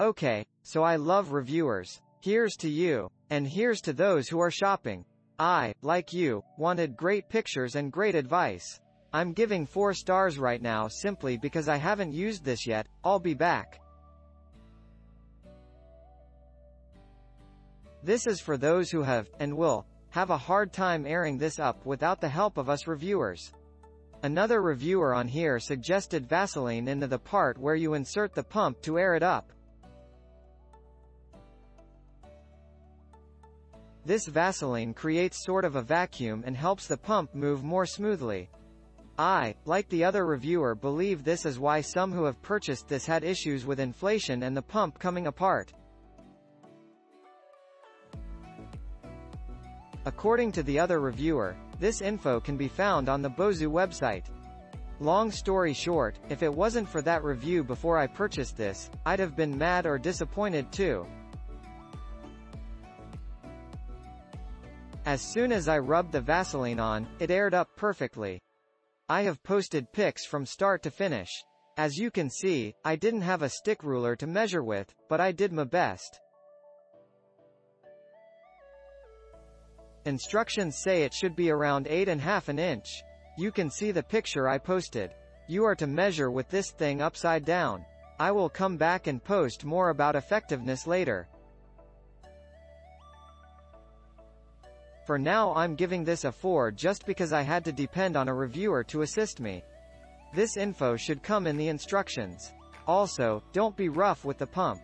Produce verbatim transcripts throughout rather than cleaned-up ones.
Okay, so I love reviewers. Here's to you. And here's to those who are shopping. I, like you, wanted great pictures and great advice. I'm giving four stars right now simply because I haven't used this yet. I'll be back. This is for those who have, and will, have a hard time airing this up without the help of us reviewers. Another reviewer on here suggested Vaseline into the part where you insert the pump to air it up. This Vaseline creates sort of a vacuum and helps the pump move more smoothly. I, like the other reviewer, believe this is why some who have purchased this had issues with inflation and the pump coming apart. According to the other reviewer, this info can be found on the Bosu website. Long story short, if it wasn't for that review before I purchased this, I'd have been mad or disappointed too. As soon as I rubbed the Vaseline on, it aired up perfectly. I have posted pics from start to finish. As you can see, I didn't have a stick ruler to measure with, but I did my best. Instructions say it should be around eight and a half an inch. You can see the picture I posted. You are to measure with this thing upside down. I will come back and post more about effectiveness later. For now I'm giving this a four just because I had to depend on a reviewer to assist me. This info should come in the instructions. Also, don't be rough with the pump.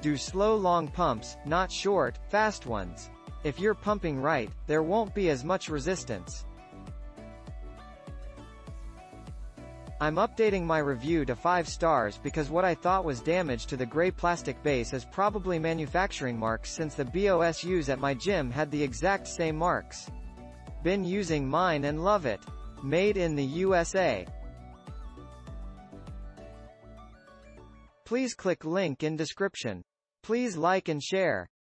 Do slow long pumps, not short, fast ones. If you're pumping right, there won't be as much resistance. I'm updating my review to five stars because what I thought was damage to the gray plastic base is probably manufacturing marks, since the Bosu's at my gym had the exact same marks. Been using mine and love it. Made in the U S A. Please click link in description. Please like and share.